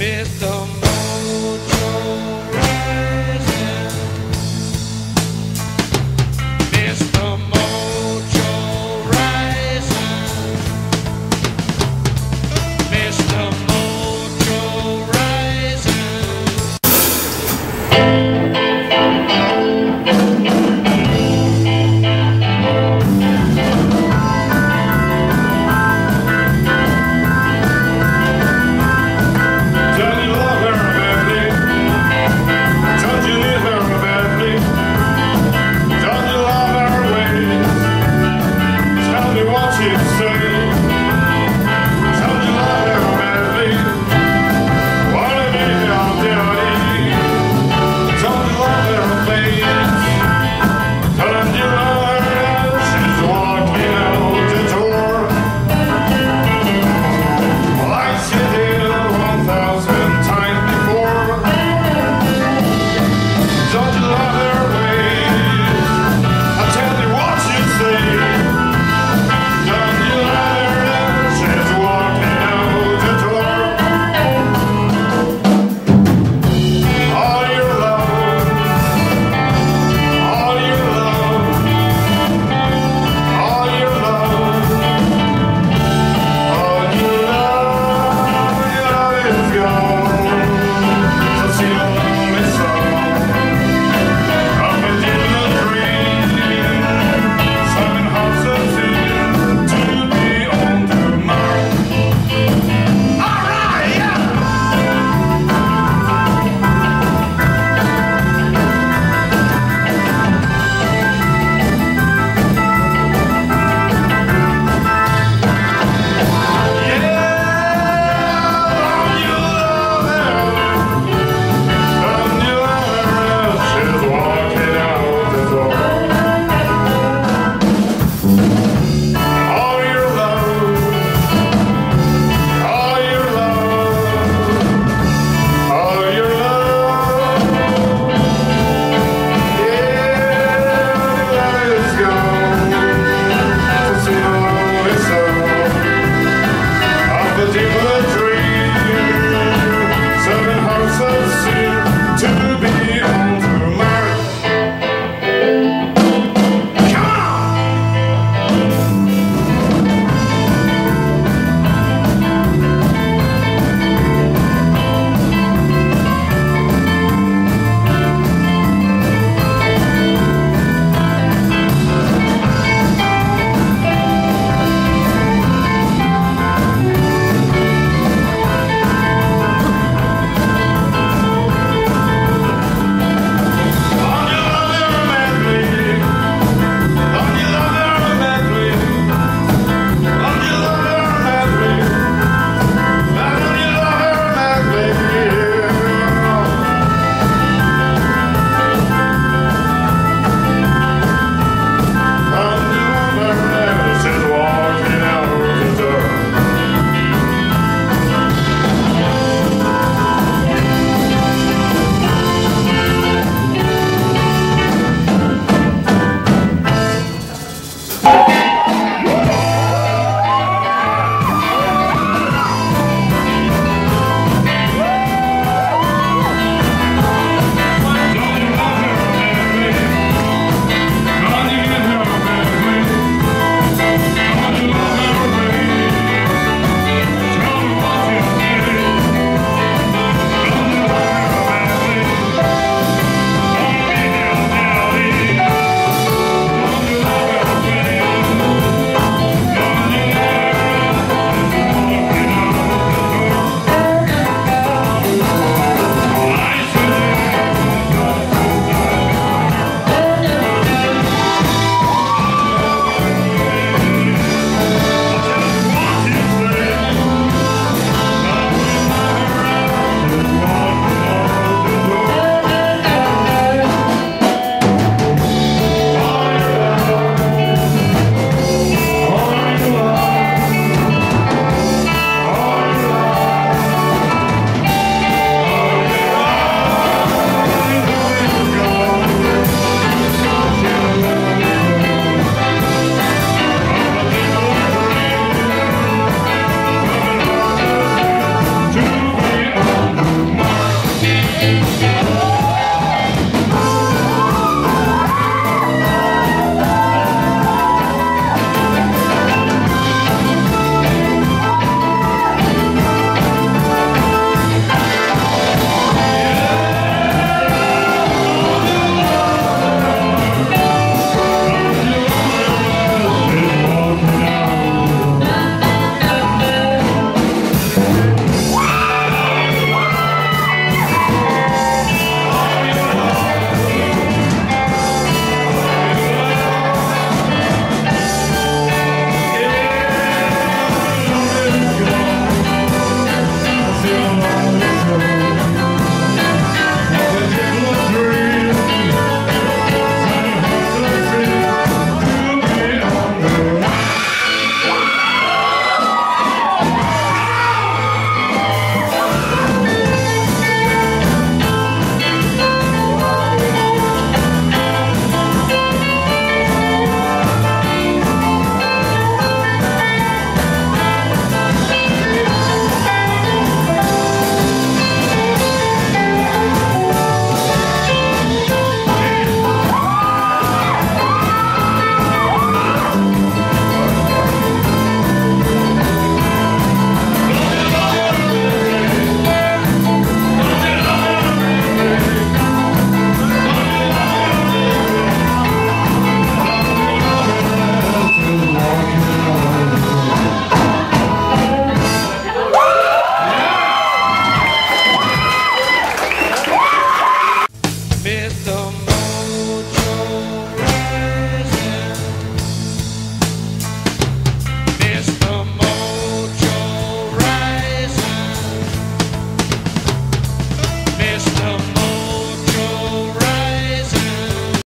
miss the